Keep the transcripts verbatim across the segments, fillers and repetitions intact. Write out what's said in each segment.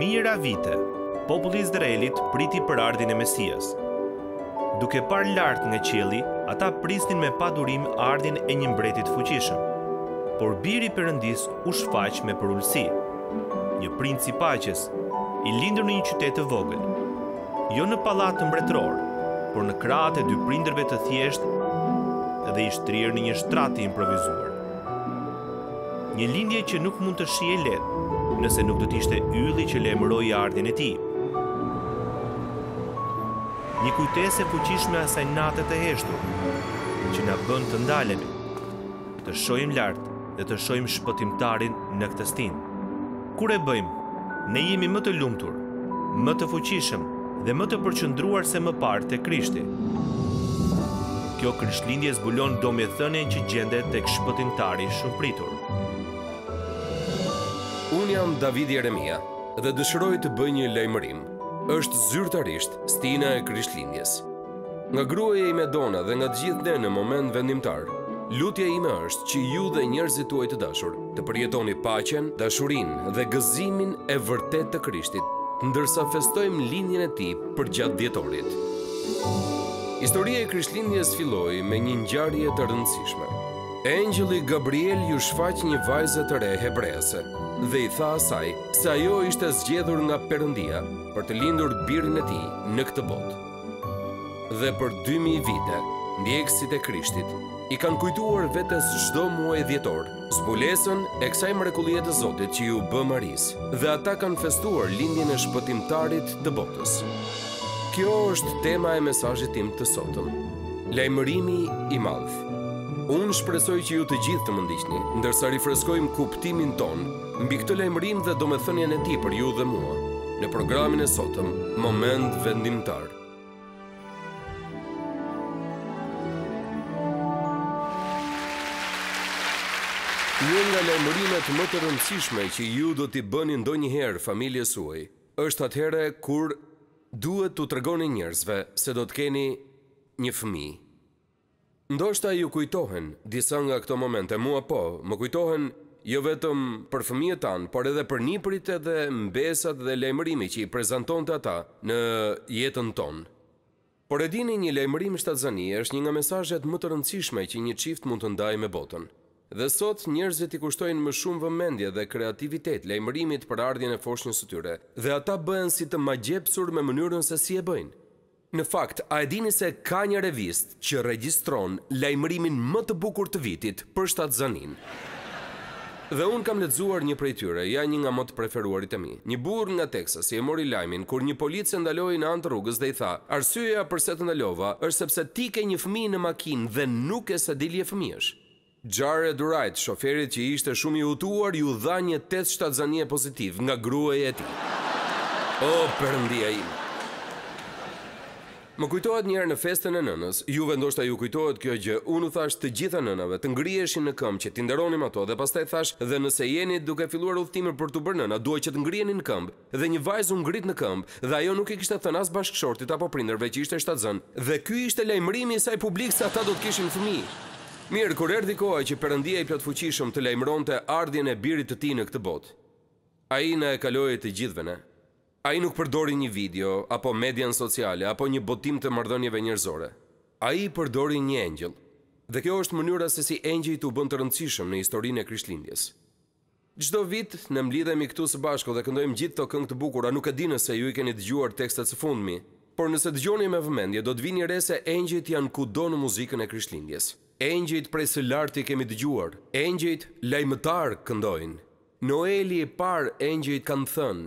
Mira vite, populli i Izraelit priti për ardhin e Mesias. Duke parë lart nga qielli, ata prisnin me padurim ardhin e një mbretit fuqishëm. Por biri i Perëndis u shfaq me përulsi. Një princ i paqes, i lindur në një qytet të vogël, jo në pallat mbretëror, por në krahët e dy prindërve të thjeshtë dhe i shtrirë në një shtrat të improvisuar. Një lindje që nuk mund të shihej lehtë, nëse nuk do të ishte ylli që lajmëroi ardhin e tij. Një kujtesë e fuqishme asaj nate të heshtur, që na bën të ndalemi, të shohim lart dhe të shohim shpëtimtarin në këtë stin. Kur e bëjmë, ne jemi më të lumtur, më të fuqishëm dhe më të përqendruar se më parë te Krishti. Kjo Krishtlindje zbulon domethënien që gjendet tek shpëtimtari i shumpritur. Unë jam David Jeremiah dhe dëshiroj të bëj një lajmërim. Është zyrtarisht stina e Krishtlindjes. Nga gruaja ime Donna dhe nga të gjithë ne në moment vendimtar, lutja ime është që ju dhe njerëzit tuaj të dashur të përjetoni paqen, dashurinë dhe gëzimin e vërtet të Krishtit, ndërsa festojmë lindjen e tij përgjatë dhjetorit. Historia e Krishtlindjes filloi me një ngjarje të rëndësishme. Engjëlli Gabriel ju shfaq një vajzë të re hebrease dhe i tha asaj se ajo ishte zgjedhur nga Perëndia për të lindur birin e tij në këtë botë. Dhe për dy mijë vite, ndjekësit e Krishtit i kanë kujtuar vetes çdo muaj dhjetor zbulesën e kësaj mrekullie të Zotit që ju bë Maris, dhe ata kanë festuar lindjen e shpëtimtarit të botës. Kjo është tema e mesazhit tim të sotëm, lajmërimi i madh. Unë shpresoj që ju të gjithë të më ndiqni, ndërsa rifreskojmë kuptimin ton mbi këtë lajmërim dhe domethënien e tij për ju dhe mua në programin e sotëm Moment Vendimtar. Një nga lajmërimet më të rëndësishme që ju do t'i bëni ndonjëherë familjes suaj është atëherë kur duhet t'u tregoni njerëzve se do t'keni një fëmijë. Ndoshta ju kujtohen disa nga këto momente, mua po, më kujtohen jo vetëm për fëmijët tan, por edhe për niprit edhe mbesat dhe lajmërimi që i prezantonte ata në jetën tonë. Por e dini, një lajmërim shtatzanie është një nga mesazhet më të rëndësishme që një çift mund të ndajë me botën. Dhe sot njerëzit i kushtojnë më shumë vëmendje dhe kreativitet lajmërimit për ardhjën e foshnjës së tyre, dhe ata bëhen si të magjepsur me mënyrën se si e bëjnë. Në fakt, a e dini se ka një revist që regjistron lajmërimin më të bukur të vitit për shtatzanin? Dhe unë kam lexuar një prej tyre, ja një nga më të preferuarit e mi. Një burr nga Texas i e mori lajmin kur një polic e ndaloi në anë të rrugës dhe i tha: "Arsyeja pse të ndalova është sepse ti ke një fëmijë në makinë dhe nuk e sa dilje fëmijësh." Jared Wright, shoferi që ishte shumë i hutuar, ju dha një test shtatzanie pozitiv nga gruaja e tij. O Perëndia im! Më kujtohet njëherë në festën e nënës, juve ndoshta ju kujtohet kjo gjë, unë u thash të gjitha nënave të ngriheshin në këmbë që t'i nderonim ato, dhe pastaj thash, dhe nëse jeni duke filluar udhëtimin për t'u bërë nëna, duhet që të ngriheni në këmbë, dhe një vajzë u ngrit në këmbë, dhe ajo nuk i kishte thënë as bashkëshortit apo prindërve që ishte shtatzën, dhe ky ishte lajmërimi i saj publik se ata do të kishin fëmijë. Mirë, kur erdhi koha që Perëndia i plotfuqishëm të lajmëronte ardhjen e birit të tij në këtë botë, ai na e kaloi të gjithëve ne. Ai nuk përdori një video, apo median sociale, apo një botim të marrëdhënieve njerëzore. Ai përdori një engjëll. Dhe kjo është mënyra se si engjëjt u bën të rëndësishëm në historinë e Krishtlindjes. Çdo vit ne mblidhemi këtu së bashku dhe këndojmë gjithë këto këngë të bukura. Nuk e di nëse ju i keni dëgjuar tekstet së fundmi, por nëse dëgjoni me vëmendje do të vini re se engjëjt janë kudo në muzikën e Krishtlindjes. Engjëjt prej së larti kemi dëgjuar. Engjëjt lajmëtar këndojnë. Noeli i parë engjëjt kanë thënë: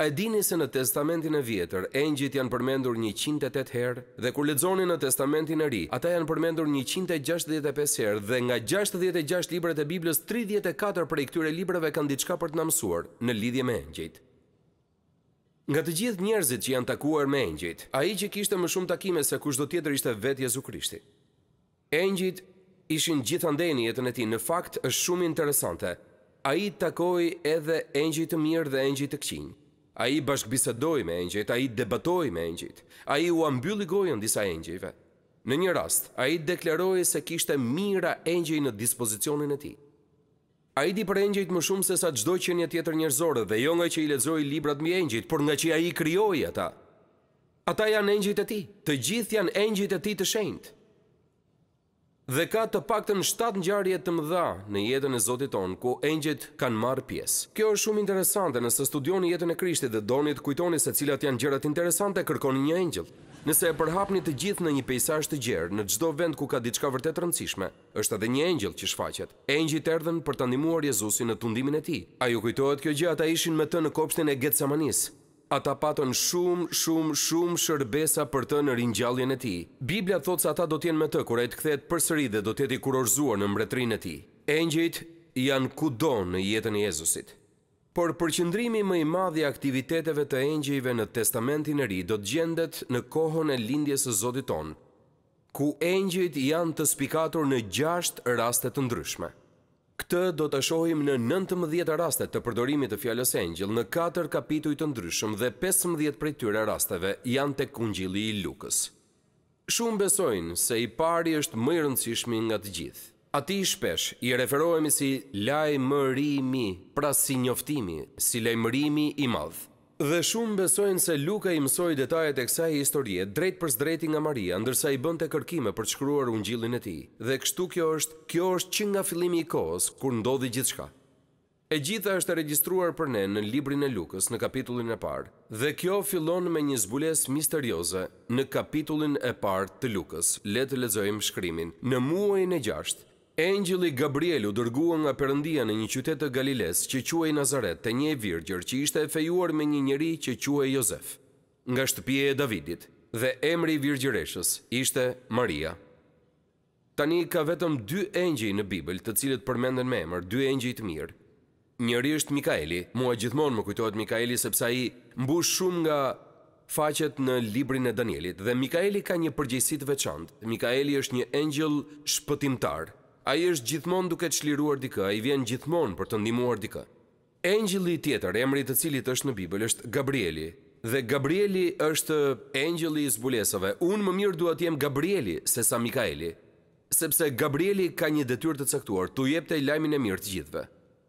A e dini se në Testamentin e Vjetër, engjëjt janë përmendur njëqind e tetë herë, dhe kur lexoni në Testamentin e Ri, ata janë përmendur njëqind e gjashtëdhjetë e pesë herë, dhe nga gjashtëdhjetë e gjashtë librat e Biblës, tridhjetë e katër prej këtyre librave kanë diçka për të na mësuar në lidhje me engjëjt. Nga të gjithë njerëzit që janë takuar me engjëjt, ai që kishte më shumë takime se kushdo tjetër ishte vetë Jezus Krishti. Engjëjt ishin gjithandej në jetën e tij, në fakt është shumë interesante. Ai takoi edhe engjëjt të mirë dhe engjëjt të këqinj. Ai bashkëbisedoi me engjëjt, ai debatoi me engjëjt. Ai u mbylli gojën disa engjëjve. Në një rast, ai deklaroi se kishte mira engjëj në dispozicionin e tij. Ai di për engjëjt më shumë se sa çdo qenie tjetër njerëzore dhe jo nga që i lexoi librat mbi engjëjt, por nga që ai i krijoi ata. Ata janë engjëjt e tij, të gjithë janë engjëjt e tij të shenjtë. Dhe ka të paktën shtatë ngjarje të mëdha në jetën e Zotit ton, ku engjëjt kanë marrë pjesë. Kjo është shumë interesante, nëse studioni jetën e Krishtit dhe doni të kujtoni se cilat janë gjërat interesante, kërkoni një engjëll. Nëse e përhapni të gjithë në një peizazh të gjerë, në çdo vend ku ka diçka vërtet rëndësishme, është edhe një engjëll që shfaqet. Engjëjt erdhën për ta ndihmuar Jezusin në tundimin e tij. A ju kujtohet kjo gjë? Ata ishin me të në kopshtin e Getsemanis. Ata patën shumë, shumë, shumë shërbesa për të në ringjalljen e tij. Bibla thotë se ata do të jenë me të kur ai të kthehet përsëri dhe do të jetë i kurorzuar në mbretërinë e tij. Engjëjt janë kudo në jetën e Jezusit. Por përqendrimi më i madh i aktiviteteve të engjëjve në Testamentin e Ri do të gjendet në kohën e lindjes së Zotit ton, ku engjëjt janë të spikatur në gjashtë raste të ndryshme. Këtë do ta shohim në nëntëmbëdhjetë raste të përdorimit të fjalës engjëll në katër kapituj të ndryshëm dhe pesëmbëdhjetë prej tyre rasteve janë tek Ungjilli i Lukës. Shumë besojnë se i pari është më i rëndësishmi nga të gjithë. Ati shpesh i referohemi si Lajmërimi, pra si njoftimi, si Lajmërimi i madh. Dhe shumë besojnë se Luka i mësoi detajet e kësaj historie drejt për drejti nga Maria, ndërsa i bënte kërkime për të shkruar ungjillin e tij. Dhe kështu kjo është, kjo është që nga fillimi i kohës kur ndodhi gjithçka. E gjitha është regjistruar për ne në librin e Lukës në kapitullin e parë. Dhe kjo fillon me një zbulesë misterioze në kapitullin e parë të Lukës. Le të lexojmë shkrimin. Në muajin e gjashtë Engjëlli Gabriel u dërgua nga Perëndia në një qytet të Galiles që quhej Nazaret, te një virgjër që ishte e fejuar me një njerëz që quhej Josef, nga shtëpia e Davidit, dhe emri i virgjëreshës ishte Maria. Tani ka vetëm dy engjëj në Bibël, të cilët përmenden me emër, dy engjëj të mirë. Njëri është Mikaeli, mua gjithmonë më kujtohet Mikaeli sepse ai mbush shumë nga faqet në librin e Danielit, dhe Mikaeli ka një përgjegjësi të veçantë. Mikaeli është një engjëll shpëtimtar. Ai është gjithmonë duke çliruar dikë, ai vjen gjithmonë për të ndihmuar dikë. Engjëlli tjetër, emri të cilit është në Bibël, është Gabrieli, dhe Gabrieli është engjëlli i zbulesave. Unë më mirë dua të jem Gabrieli sesa Mikaeli, sepse Gabrieli ka një detyrë të caktuar, tu jepte lajmin e mirë të gjithëve.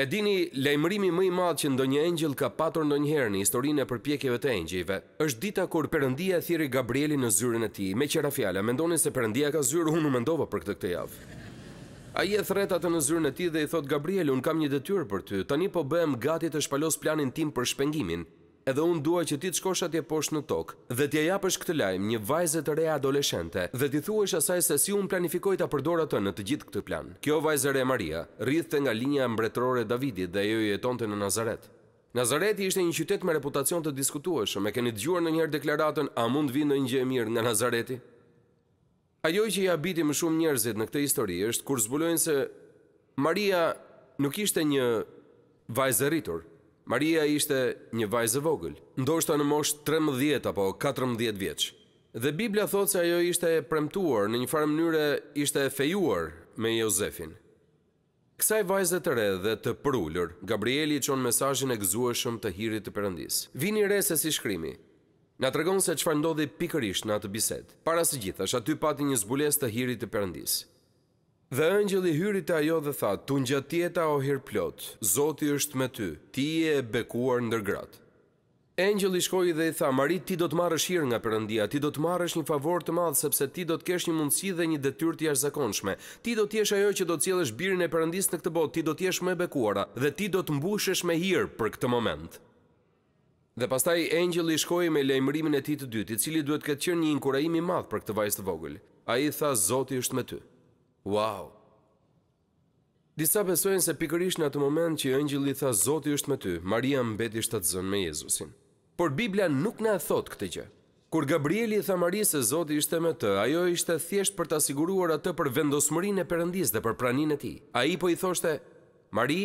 E dini, lajmërimi më i madh që ndonjë engjëll ka patur ndonjëherë në historinë e përpjekjeve të engjëjve, është dita kur Perëndia e thirri Gabrielin në zyrën e tij. Me qira fjala, mendoni se Perëndia ka zyrë, unë u mendova për këtë këtë javë. Ai e thret atë në zyrën e tij dhe i thot Gabriel, unë kam një detyrë për ty. Tani po bëhem gati të shpalos planin tim për shpengimin, edhe unë dua që ti të shkosh atje poshtë në tokë dhe t'ia japësh këtë lajm një vajze të re adoleshente dhe t'i thuash asaj se si unë planifikoj ta përdor atë në të gjithë këtë plan. Kjo vajzë re Maria rrithte nga linja mbretërore e Davidit dhe ajo jetonte në Nazaret. Nazareti ishte një qytet me reputacion të diskutueshëm. E keni dëgjuar ndonjëherë deklaratën a mund vinë ndonjë gjë e mirë nga Nazareti? Ajo që ja biti më shumë njerëzit në këtë histori është kur zbulojnë se Maria nuk ishte një vajzë e rritur. Maria ishte një vajzë vogël, ndoshta në moshë trembëdhjetë apo katërmbëdhjetë vjeç. Dhe Bibla thotë se ajo ishte e premtuar, në një farë mënyrë ishte e fejuar me Josefin. Kësaj vajze të re dhe të përulur, Gabrieli i çon mesazhin e gëzueshëm të hirit të Perëndisë. Vini re se si shkrimi na tregon se çfarë ndodhi pikërisht në atë bisedë. Para së gjithash, aty pati një zbulesë të hirit të Perëndisë. Dhe engjëlli hyri te ajo dhe tha, tu ngjatjeta o hirplot, Zoti është me ty, ti je e bekuar ndër gratë. Engjëlli shkoi dhe i tha, Mari, ti do të marrësh hir nga Perëndia, ti do të marrësh një favor të madh sepse ti do të kesh një mundësi dhe një detyrë të jashtëzakonshme. Ti do të jesh ajo që do të sjellësh birin e Perëndisë në këtë botë, ti do të jesh më e bekuara dhe ti do të mbushesh me hir për këtë moment. Dhe pastaj engjëlli shkoi me lajmërimin e tij të dytë, i cili duhet të ketë qenë një inkurajim i madh për këtë vajzë të vogël. A i tha, Zoti është me ty. Wow! Disa besojnë se pikërisht në atë moment që ëngjëlli tha, Zoti është me ty, Maria mbeti shtatzënë me Jezusin. Por Biblia nuk na e thot këtë gjë. Kur Gabrieli tha Marisë se Zoti ishte me të, ajo ishte thjesht për ta siguruar atë për vendosmërinë e Perëndisë dhe për praninë e tij. Ai po i thoshte, Mari,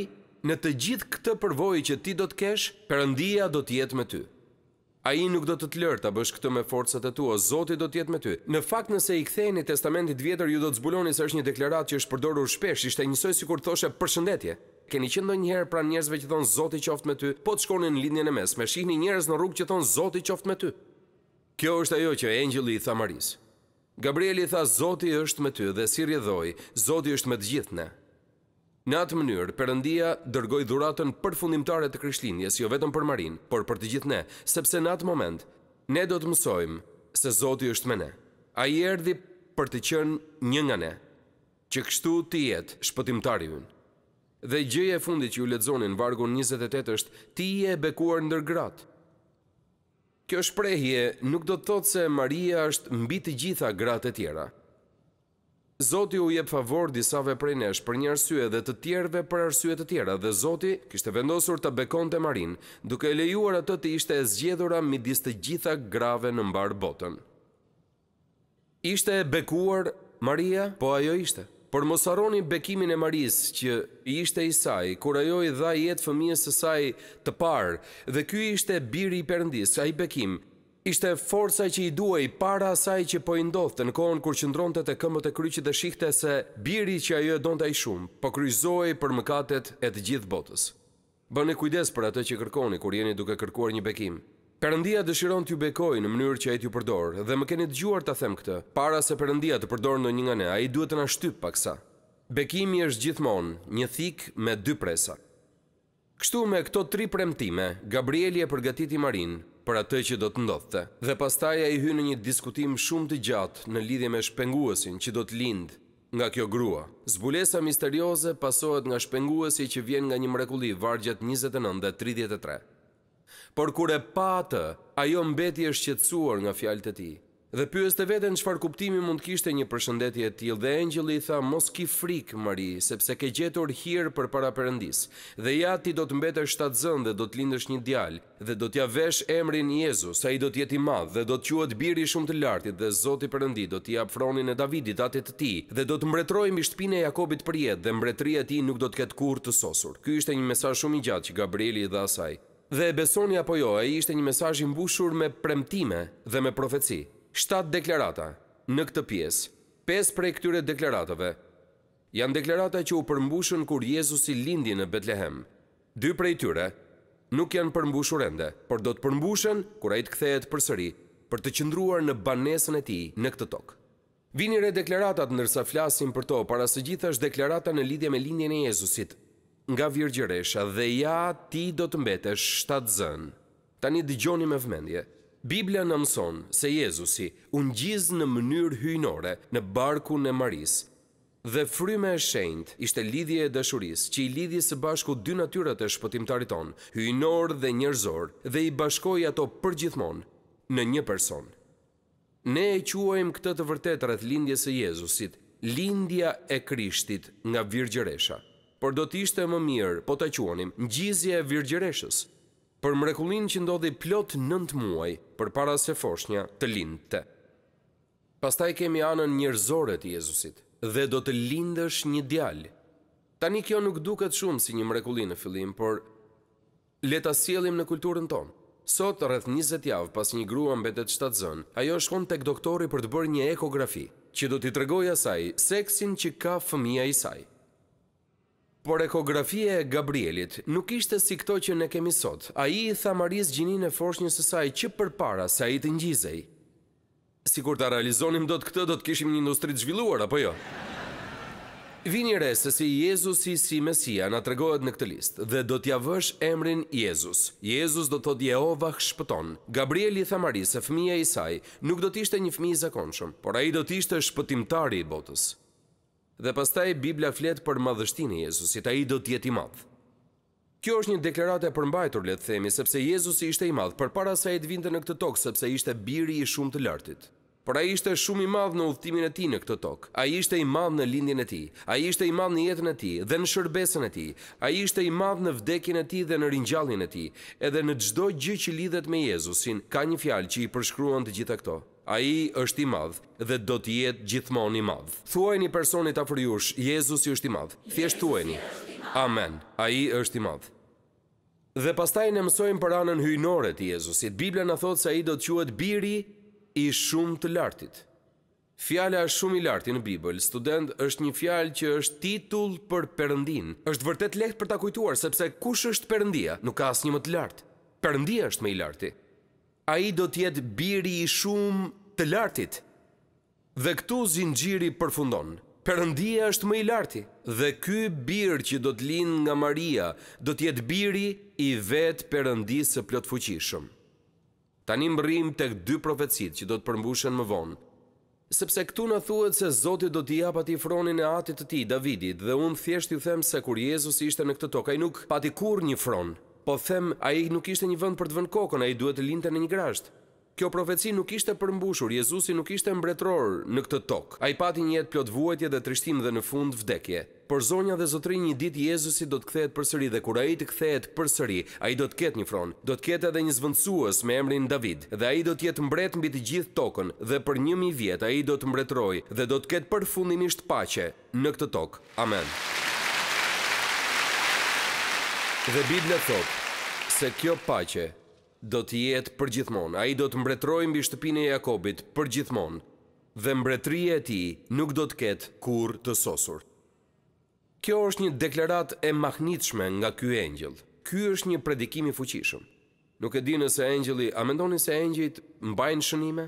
në të gjithë këtë përvojë që ti do të kesh, Perëndia do të jetë me ty. Ai nuk do të të lërë ta bësh këtë me forcat e tua, Zoti do të jetë me ty. Në fakt nëse i ktheheni Testamentit Vjetër, ju do të zbuloni se është një deklaratë që është përdorur shpesh, ishte njësoj sikur thoshte përshëndetje. Keni qenë ndonjëherë pranë njerëzve që thonë Zoti qoftë me ty, po të shkonin në lindjen e mesme, shihni njerëz në rrugë që thonë Zoti qoftë me ty. Kjo është ajo që engjëlli i tha Marisë. Gabrieli tha Zoti është me ty dhe si rrjedhoi, Zoti është me të gjithë ne. Në atë mënyrë, Perëndia dërgoi dhuratën përfundimtare të Krishtlindjes, jo vetëm për Marin, por për të gjithë ne, sepse në atë moment ne do të mësojmë se Zoti është me ne. Ai erdhi për të qenë një nga ne, që kështu të jetë shpëtimtari ynë. Dhe gjëja e fundit që ju lexonin vargun njëzet e tetë është ti je e bekuar ndër gratë. Kjo shprehje nuk do të thotë se Maria është mbi të gjitha gratë e tjera. Zoti u jep favor disave prej nesh për një arsye dhe të tjerëve për arsye të tjera dhe Zoti kishte vendosur ta bekonte Marin, duke lejuar atë të ishte e zgjedhura midis të gjitha grave në mbar botën. Ishte e bekuar Maria, po ajo ishte. Por mos harroni bekimin e Marisë që ishte i saj, kur ajo i dha jetë fëmijës së saj të parë, dhe ky ishte biri i Perëndisë, ai bekim ishte forca që i duhej para asaj që po i ndodhte në kohën kur qëndronte te këmbët e kryqit dhe shihte se biri që ajo e donte ai shumë, po kryqëzohej për mëkatet e të gjithë botës. Bëni kujdes për atë që kërkoni kur jeni duke kërkuar një bekim. Perëndia dëshiron t'ju bekojë në mënyrë që ai t'ju përdor, dhe më keni dëgjuar ta them këtë, para se Perëndia të përdor ndonjë nga ne, ai duhet të na shtyp paksa. Bekimi është gjithmonë një thik me dy presa. Kështu me këto tri premtime, Gabrieli e përgatiti Marin për atë që do të ndodhte. Dhe pastaj ai hyn në një diskutim shumë të gjatë në lidhje me shpenguesin që do të lindë nga kjo grua. Zbulesa misterioze pasohet nga shpenguesi që vjen nga një mrekulli, vargjet njëzet e nëntë dhe tridhjetë e tre. Por kur e pa atë, ajo mbeti e shqetësuar nga fjalët e tij. Dhe pyeste veten çfarë kuptimi mund të kishte një përshëndetje e tillë dhe engjëlli i tha mos ki frikë Mari, sepse ke gjetur hir përpara Perëndisë. Dhe ja ti do të mbetesh shtatzënë dhe do të lindësh një djalë dhe do t'ia vesh emrin Jezus, ai do të jetë i madh dhe do të quhet biri i shumë të lartit dhe Zoti Perëndi do t'i jap fronin e Davidit atit të tij dhe do të mbretërojë mbi shtëpinë e Jakobit për jetë dhe mbretëria e tij nuk do të ketë kurrë të sosur. Ky ishte një mesazh shumë i gjatë që Gabrieli i dha asaj. Dhe e besoni apo jo, ai ishte një mesazh i mbushur me premtime dhe me profeci. shtatë deklarata në këtë pjesë, pesë prej këtyre deklaratave janë deklarata që u përmbushën kur Jezusi lindi në Betlehem. Dy prej tyre nuk janë përmbushur ende, por do të përmbushen kur ai të kthehet përsëri për të qëndruar në banesën e tij në këtë tokë. Vini re deklaratat ndërsa flasim për to, para së gjithash deklarata në lidhje me lindjen e Jezusit nga Virgjëresha dhe ja ti do të mbetesh shtatzën. Tani dëgjoni me vëmendje. Biblia në mëson se Jezusi unë gjizë në mënyrë hyjnore në barku në Maris dhe fryme e shenjt ishte lidhje e dashuris që i lidhje së bashku dy natyrat e shpëtimtarit ton, hyjnor dhe njerëzor, dhe i bashkoj ato përgjithmon në një person. Ne e quajmë këtë të vërtet rreth lindjes e Jezusit, lindja e Krishtit nga Virgjëresha, por do të ishte më mirë po ta quanim ngjizja e Virgjëreshës, për mrekullin që ndodhi plot nëntë muaj për para se foshnja të lindte. Pastaj kemi anën njerëzore të Jezusit, dhe do të lindësh një djalë. Tani kjo nuk duket shumë si një mrekulli në fillim, por le ta sjellim në kulturën tonë. Sot rreth njëzet javë pas një grua mbetet shtatzënë, ajo shkon tek doktori për të bërë një ekografi, që do t'i tregojë asaj seksin që ka fëmia i saj. Por ekografia e Gabrielit nuk ishte si këto që ne kemi sot. Ai i tha Maris gjinin e foshnjës së saj që përpara se ai të ngjizej. Sikur ta realizonim dot këtë, do të kishim një industri të zhvilluar apo jo? Vini re se si Jezusi si Mesia na tregohet në këtë listë dhe do t'ia vësh emrin Jezus. Jezus do thotë Jehova shpëton. Gabrieli tha Maris se fëmia i saj nuk do të ishte një fëmijë i zakonshëm, por ai do të ishte shpëtimtari i botës. Dhe pastaj Biblia flet për madhështinë e Jezusit, ai do të jetë i madh. Kjo është një deklaratë e përmbajtur, le të themi, sepse Jezusi ishte i madh përpara se ai të vinte në këtë tokë, sepse ishte biri i shumë të lartit. Por ai ishte shumë i madh në udhëtimin e tij në këtë tokë. Ai ishte i madh në lindjen e tij. Ai ishte i madh në jetën e tij dhe në shërbesën e tij. Ai ishte i madh në vdekjen e tij dhe në ringjalljen e tij. Edhe në çdo gjë që lidhet me Jezusin, ka një fjalë që i përshkruan të gjitha këto. Ai është i madh dhe do të jetë gjithmonë i madh. Thuajini personit afër jush, Jezusi është i madh. Thjesht thuajini. Amen. Ai është i madh. Dhe pastaj ne mësojmë për anën hyjnore të Jezusit. Bibla na thotë se ai do të quhet biri i shumë të lartit. Fjala shumë i larti në Bibël, student, është një fjalë që është titull për Perëndin. Është vërtet lehtë për ta kujtuar sepse kush është Perëndia? Nuk ka asnjë më të lartë. Perëndia është më i larti. Ai do të jetë biri i shumë të lartit. Dhe këtu zinxhiri përfundon. Perëndia është më i larti dhe ky bir që do të lind nga Maria do të jetë biri i vet Perëndisë së plotfuqishëm. Tani mbrim tek dy profecitë që do të përmbushen më vonë, sepse këtu na thuhet se Zoti do t'i jap atij fronin e atit të tij Davidit, dhe unë thjesht ju them se kur Jezusi ishte në këtë tokë, ai nuk pati kurrë një fron, po them ai nuk ishte një vend për të vënë kokën, ai duhet të lindte në një grazh. Kjo profeci nuk ishte përmbushur, Jezusi nuk ishte mbretëror në këtë tokë. Ai pati një jetë plot vuajtje dhe trishtim dhe në fund vdekje. Por zonja dhe zotrinj, një ditë Jezusi do të kthehet përsëri dhe kur ai të kthehet përsëri, ai do të ketë një fron, do të ketë edhe një zvendësues me emrin David, dhe ai do të jetë mbret mbi të gjithë tokën dhe për një mijë vjet ai do të mbretërojë dhe do të ketë përfundimisht paqe në këtë tokë. Amen. Dhe Bibla thotë se kjo paqe do të jetë përgjithmonë. Ai do të mbretërojë mbi shtëpinë e Jakobit përgjithmonë dhe mbretëria e tij nuk do të ketë kurrë të sosur. Kjo është një deklaratë e mahnitshme nga ky engjëll. Ky është një predikim i fuqishëm. Nuk e di nëse engjëlli, a mendoni se engjëjt mbajnë shënime?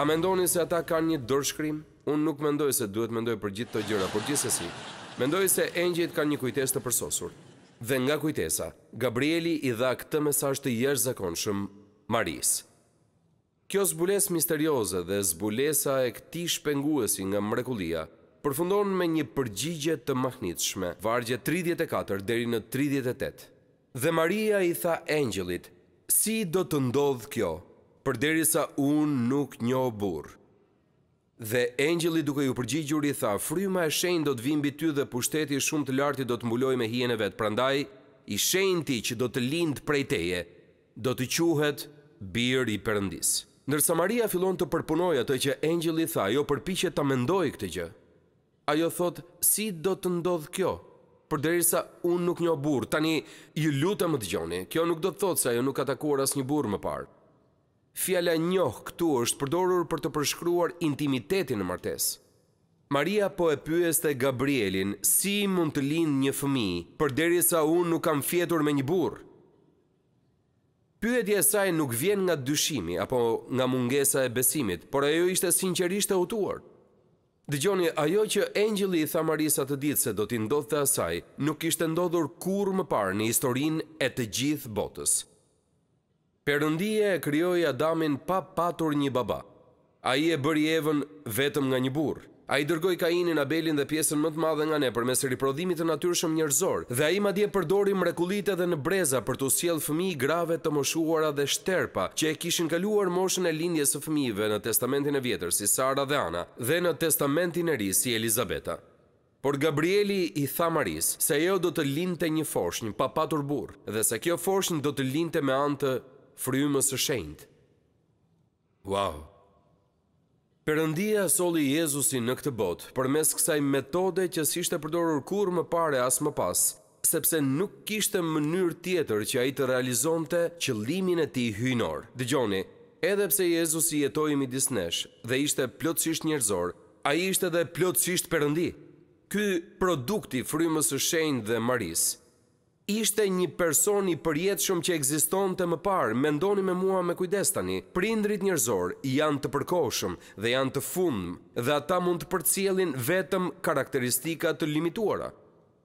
A mendoni se ata kanë një dorëshkrim? Unë nuk mendoj se duhet mendoj për gjithë këto gjëra, por gjithsesi, mendoj se engjëjt kanë një kujtesë të përsosur. Dhe nga kujtesa, Gabrieli i dha këtë mesazh të jashtëzakonshëm Marisë. Kjo zbulesë misterioze dhe zbulesa e këtij shpenguesi nga mrekullia përfundon me një përgjigje të mahnitshme, vargje tridhjetë e katër deri në tridhjetë e tetë. Dhe Maria i tha engjëllit, si do të ndodhë kjo, përderisa unë nuk njoh burr. Dhe engjëlli duke ju përgjigjur i tha, fryma e shenjtë do të vijë mbi ty dhe pushteti shumë të lartë do të mbulojë me hijen e vet. Prandaj, i shenjti që do të lindë prej teje, do të quhet biri i Perëndisë. Ndërsa Maria fillon të përpunojë atë që engjëlli tha, ajo përpiqet ta mendojë këtë gjë. Ajo thot, si do të ndodh kjo? Përderisa unë nuk njoh burr. Tani, ju lutem më dëgjoni. Kjo nuk do të thotë se ajo nuk ka takuar asnjë burr më parë. Fjala njoh këtu është përdorur për të përshkruar intimitetin në martesë. Maria po e pyeste Gabrielin, si mund të lindë një fëmijë, përderisa unë nuk kam fjetur me një burr. Pyetja e saj nuk vjen nga dyshimi apo nga mungesa e besimit, por ajo ishte sinqerisht e hutuar. Dëgjoni, ajo që engjëlli i tha Marisë atë ditë se do t'i ndodhte asaj, nuk ishte ndodhur kurrë më parë në historinë e të gjithë botës. Perëndia e krijoi Adamin pa patur një baba. Ai e bëri Evën vetëm nga një burr. Ai dërgoi Kainin, Abelin dhe pjesën më të madhe nga ne përmes riprodhimit të natyrshëm njerëzor, dhe ai madje përdori mrekullitë edhe në breza për t'u sjellë fëmijë grave të moshuara dhe shterpa që e kishin kaluar moshën e lindjes së fëmijëve në Testamentin e Vjetër si Sara dhe Ana dhe në Testamentin e Ri si Elizabeta. Por Gabrieli i tha Marisë se ajo do të lindte një foshnjë pa patur burr dhe se kjo foshnjë do të lindte me anë të frymës së shenjtë. Wow! Perëndia solli Jezusin në këtë botë përmes kësaj metode që s'ishte përdorur kurrë më parë as më pas, sepse nuk kishte mënyrë tjetër që ai të realizonte qëllimin e tij hyjnor. Dëgjoni, edhe pse Jezusi jetoi midis nesh dhe ishte plotësisht njerëzor, ai ishte edhe plotësisht Perëndi. Ky produkt i frymës së shenjtë dhe Marisë ishte një person i përjetshëm që ekzistonte më parë. Mendoni me mua me kujdes tani. Prindrit njerëzor janë të përkohshëm dhe janë të fundëm, dhe ata mund të përcjellin vetëm karakteristika të limituara.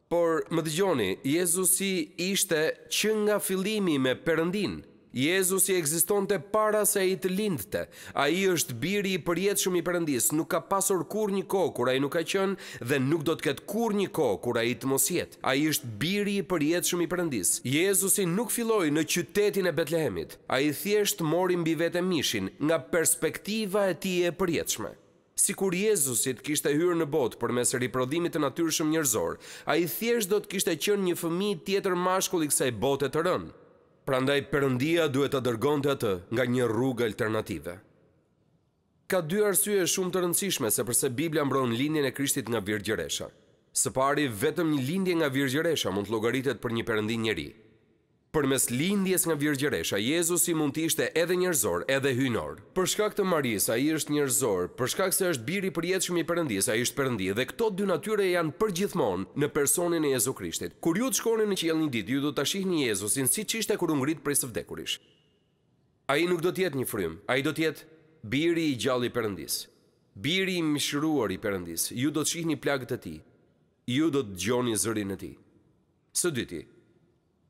Por më dëgjoni, Jezusi ishte që nga fillimi me Perëndin. Jezusi ekzistonte para se ai të lindte. Ai është biri i përjetshëm i Perëndis, nuk ka pasur kurrë një kohë kur ai nuk ka qenë dhe nuk do të ketë kurrë një kohë kur ai të mos jetë. Ai është biri i përjetshëm i Perëndis. Jezusi nuk filloi në qytetin e Betlehemit. Ai thjesht mori mbi vete mishin nga perspektiva e tij e përjetshme. Sikur Jezusit kishte hyrë në botë përmes riprodhimit të natyrshëm njerëzor, ai thjesht do të kishte qenë një fëmijë tjetër mashkull i kësaj bote të rënë. Prandaj Perëndia duhet ta dërgonte atë nga një rrugë alternative. Ka dy arsye shumë të rëndësishme se pse Bibla mbron lindjen e Krishtit nga virgjëresha. Së pari, vetëm një lindje nga virgjëresha mund të llogaritet për një perëndi njeri. Përmes lindjes nga virgjëresha, Jezusi mund të ishte edhe njerëzor, edhe hyjnor. Për shkak të Marisë, ai është njerëzor, për shkak se është biri i përjetshëm i Perëndisë, ai është Perëndi, dhe këto dy natyre janë përgjithmonë në personin e Jezus Krishtit. Kur ju të shkoni në qiell një ditë, ju do ta shihni Jezusin siç ishte kur u ngrit prej së vdekurish. Ai nuk do të jetë një frym, ai do të jetë biri i gjallë i Perëndisë, biri i mëshiruar i Perëndisë. Ju do të shihni plagët e tij. Ju do të dëgjoni zërin e tij. Së dyti,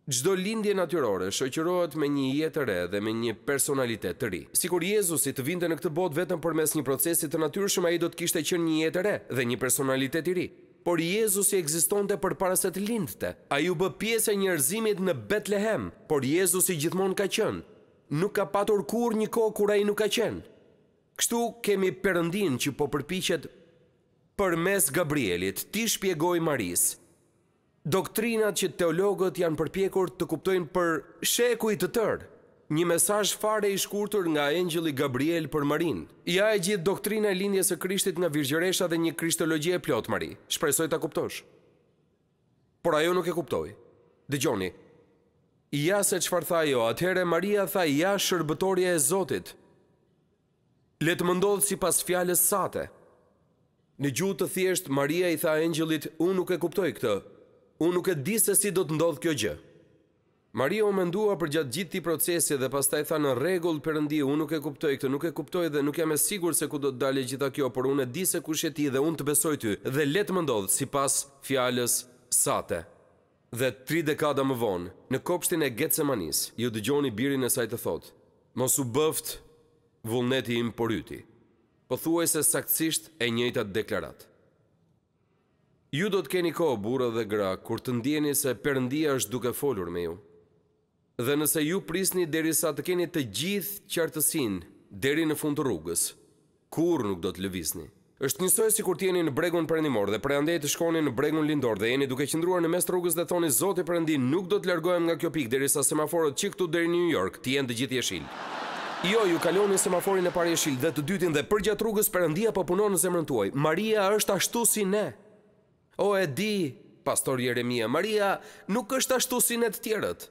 çdo lindje natyrore shoqërohet me një jetë të re dhe me një personalitet të ri. Sikur Jezusi të vinte në këtë botë vetëm përmes një procesi të natyrshëm, ai do të kishte qenë një jetë të re dhe një personalitet i ri. Por Jezusi ekzistonte përpara se të lindte. Ai u bë pjesë e njerëzimit në Betlehem, por Jezusi gjithmonë ka qenë. Nuk ka patur kurrë një kohë kur ai nuk ka qenë. Kështu kemi Perëndin që po përpiqet përmes Gabrielit t'i shpjegojë Marisë doktrinat që teologët janë përpjekur të kuptojnë për shekuj të tërë, një mesazh fare i shkurtër nga engjëlli Gabriel për Marin. Ja e gjithë doktrina e lindjes së Krishtit nga virgjëresha dhe një kristologji e plot, Mari. Shpresoj ta kuptosh. Por ajo nuk e kuptoi. Dëgjoni. Ja se çfarë tha ajo, atëherë Maria tha, ja shërbëtoria e Zotit. Le të më ndodhë sipas fjalës sate. Në gjuhë të thjeshtë, Maria i tha engjëllit, unë nuk e kuptoj këtë. Unë nuk e di se si do të ndodhë kjo gjë. Maria u mendua për gjatë gjithë këtij procesi dhe pastaj tha, në rregull Perëndi, unë nuk e kuptoj këtë, nuk e kuptoj dhe nuk jam e sigurt se ku do të dalë gjitha kjo, por unë e di se kush je ti dhe unë të besoj ty dhe le të më ndodhë sipas fjalës sate. Dhe tri dekada më vonë, në kopshtin e Getsemanis, ju dëgjoni birin e saj të thotë, mos u bëft vullneti im por yti. Pothuajse saktësisht e njëjtat deklarat. Ju do të keni kohë, burra dhe gra, kur të ndjeni se Perëndia është duke folur me ju. Dhe nëse ju prisni derisa të keni të gjithë qartësinë deri në fund të rrugës, kurrë nuk do të lëvizni. Është njësoj sikur të jeni në bregun perëndimor dhe prandaj të shkoni në bregun lindor dhe jeni duke qëndruar në mes të rrugës dhe thoni, Zoti Perëndi, nuk do të largohem nga kjo pikë derisa semaforët që këtu deri në New York të jenë të gjithë jeshil. Jo, ju kaloni semaforin e parë jeshil dhe të dytin dhe përgjatë rrugës Perëndia po punon në zemrën tuaj. Maria është ashtu si ne. O e di, pastor Jeremia, Maria nuk është ashtu si ne të tjerët.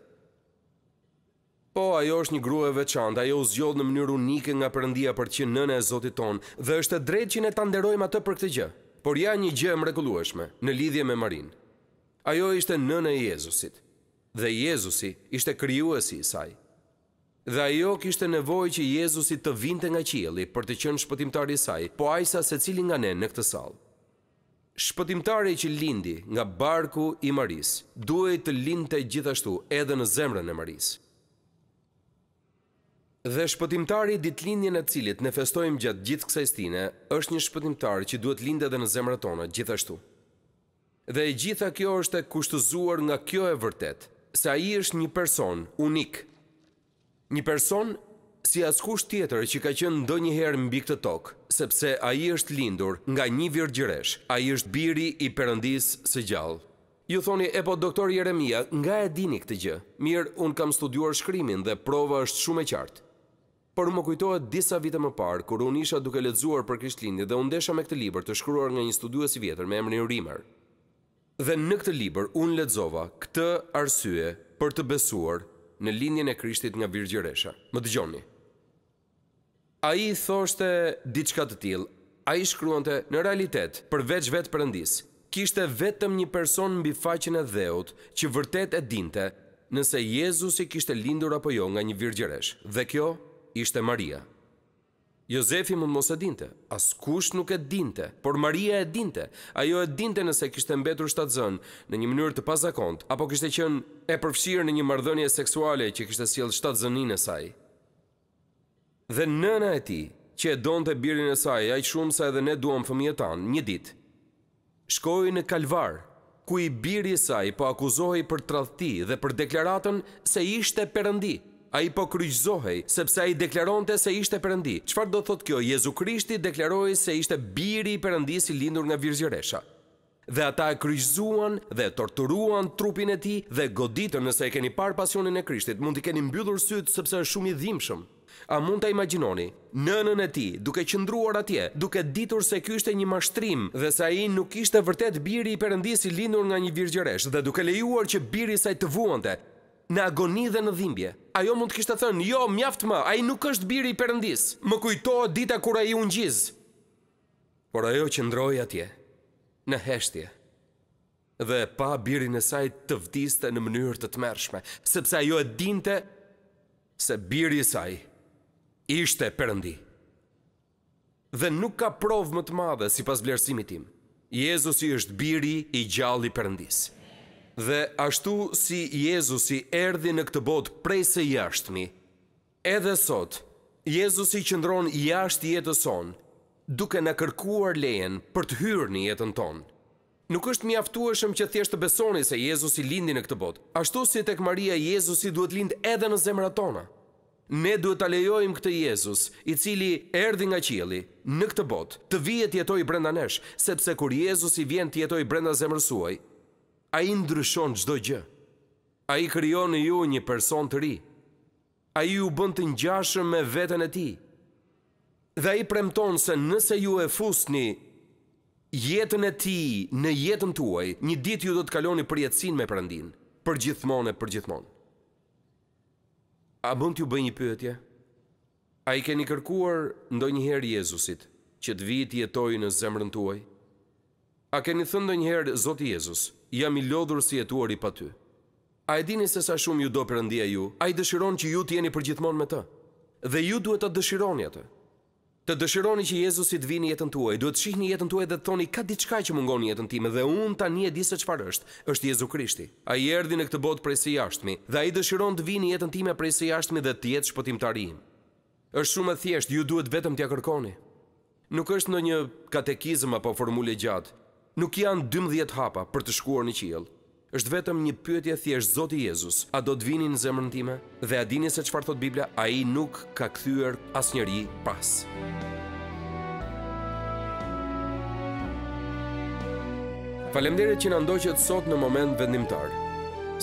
Po, ajo është një grua e veçantë, ajo u zgjodh në mënyrë unike nga Perëndia për që nëna e Zotit ton, dhe është e drejtë që ne ta nderojmë atë për këtë gjë. Por ja një gjë e mrekullueshme në lidhje me Marin. Ajo ishte nëna e Jezusit, dhe Jezusi ishte krijuesi i saj. Dhe ajo kishte nevojë që Jezusi të vinte nga qielli për të qenë shpëtimtari i saj, po ajsa secili nga ne në këtë sallë. Shpëtimtari që lindi nga barku i Maris, duhet të lindte gjithashtu edhe në zemrën e Maris. Dhe shpëtimtari ditëlindjen e cilit ne festojmë gjatë gjithë kësaj stine, është një shpëtimtar që duhet lindë edhe në zemrat tona gjithashtu. Dhe e gjitha kjo është e kushtëzuar nga kjo e vërtet, se ai është një person unik. Një person si askush tjetër që ka qenë ndonjëherë mbi këtë tokë, sepse ai është lindur nga një virgjëresh, ai është biri i Perëndisë së gjallë. Ju thoni, e po doktor Jeremia, nga e dini këtë gjë? Mirë, unë kam studiuar shkrimin dhe prova është shumë e qartë. Por më kujtohet disa vite më parë, kur unë isha duke lexuar për Krishtlindjen dhe unë ndesha me këtë libër të shkruar nga një studiues i vjetër me emrin Rimer. Dhe në këtë libër unë lexova këtë arsye për të besuar në lindjen e Krishtit nga virgjëresha. Më dëgjoni. Ai i thoshte diçka të tillë. Ai shkruante, në realitet, përveç vetë Perëndis, kishte vetëm një person mbi faqen e dheut që vërtet e dinte nëse Jezusi kishte lindur apo jo nga një virgjëresh, dhe kjo ishte Maria. Jozefi mund mos e dinte, askush nuk e dinte, por Maria e dinte. Ajo e dinte nëse kishte mbetur shtatzën në një mënyrë të pazakontë, apo kishte qenë e përfshirë në një marrëdhënie seksuale që kishte sjellë shtatzëninë e saj. Dhe nëna e tij, që e donte birin e saj aq shumë sa edhe ne duam fëmijët tanë, një ditë shkoi në Kalvar, ku i biri i saj po akuzohej për tradhti dhe për deklaratën se ishte Perëndi. Ai po kryqëzohej sepse ai deklaronte se ishte Perëndi. Çfarë do thotë kjo? Jezu Krishti deklaroi se ishte biri i Perëndisë i lindur nga virgjëresha. Dhe ata e kryqëzuan dhe torturuan trupin e tij dhe goditën. Nëse e keni parë Pasionin e Krishtit, mund t'i keni mbyllur sytë sepse është shumë i dhimbshëm. A mund ta imagjinoni nënën e tij duke qëndruar atje, duke ditur se ky ishte një mashtrim dhe se ai nuk ishte vërtet biri i Perëndisë i lindur nga një virgjëresh, dhe duke lejuar që biri i saj të vuante në agoni dhe në dhimbje? Ajo mund të kishte thënë, jo, mjaft më, ai nuk është biri i Perëndisë. Më kujtohet dita kur ai u ngjiz. Por ajo qëndroi atje, në heshtje, dhe pa birin e saj të vdiste në mënyrë të tmerrshme, sepse ajo e dinte se biri i saj ishte Perëndi. Dhe nuk ka provë më të madhe sipas vlerësimit tim. Jezusi është biri i gjallë i Perëndisë. Dhe ashtu si Jezusi erdhi në këtë botë prej së jashtmi, edhe sot Jezusi qëndron jashtë jetës sonë, duke na kërkuar lejen për të hyrë në jetën tonë. Nuk është mjaftueshëm që thjesht të besoni se Jezusi lindi në këtë botë. Ashtu si tek Maria, Jezusi duhet lind edhe në zemrat tona. Ne duhet ta lejojmë këtë Jezus, i cili erdhi nga qielli në këtë botë, të vijë të jetojë brenda nesh, sepse kur Jezusi vjen të jetojë brenda zemrës suaj, ai ndryshon çdo gjë. Ai krijon në ju një person të ri. Ai ju bën të ngjashëm me veten e tij. Dhe ai premton se nëse ju e fusni jetën e tij në jetën tuaj, një ditë ju do të kaloni përjetësinë me Perëndin, përgjithmonë e përgjithmonë. A mund t'ju bëj një pyetje? A i keni kërkuar ndonjëherë Jezusit që të vijë të jetojë në zemrën tuaj? A keni thënë ndonjëherë, Zoti Jezus, jam i lodhur si jetuari pa ty? A e dini se sa shumë ju do Perëndia ju? Ai dëshiron që ju të jeni përgjithmonë me të. Dhe ju duhet ta dëshironi atë. Të dëshironi që Jezusi të vijë në jetën tuaj. Duhet të shihni jetën tuaj dhe të thoni, ka diçka që mungon në jetën time dhe unë tani e di se çfarë është. Është Jezu Krishti. Ai erdhi në këtë botë prej së jashtmi dhe ai dëshiron të vijë në jetën time prej së jashtmi dhe të jetë shpëtimtari im. Është shumë e thjeshtë, ju duhet vetëm t'ia kërkoni. Nuk është ndonjë katekizëm apo formulë gjatë. Nuk janë dymbëdhjetë hapa për të shkuar në qiell. Është vetëm një pyetje thjesht, Zoti Jezus, a do të vini në zemrën time? Dhe a dini se çfarë thot Bibla? Ai nuk ka kthyer asnjëri pas. Faleminderit që na ndoqët sot në moment vendimtar.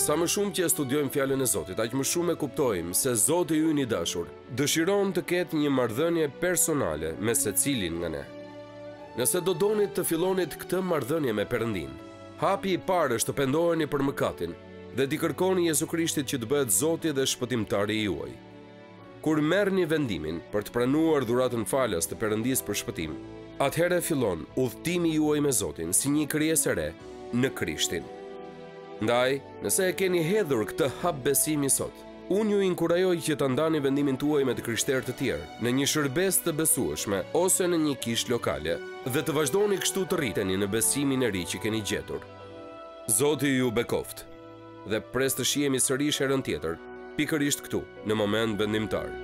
Sa më shumë që studiojmë fjalën e Zotit, aq më shumë e kuptojmë se Zoti ynë i dashur dëshiron të ketë një marrëdhënie personale me secilin nga ne. Nëse do donit të fillonit këtë marrëdhënie me Perëndin, hapi i parë është të pendoheni për mëkatin dhe t'i kërkoni Jezu Krishtit që të bëhet Zoti dhe shpëtimtari juaj. Kur merrni vendimin për të pranuar dhuratën falës të Perëndisë për shpëtim, atëherë fillon udhëtimi juaj me Zotin si një krijesë e re në Krishtin. Ndaj, nëse e keni hedhur këtë hap besimi sot, unë ju inkurajoj që të ndani vendimin tuaj me të krishterë të tjerë, në një shërbes të besueshme ose në një kish lokale, dhe të vazhdoni kështu të rriteni në besimin e ri që keni gjetur. Zoti ju bekoft, dhe pres të shihemi sërish herën tjetër, pikërisht këtu, në moment vendimtar.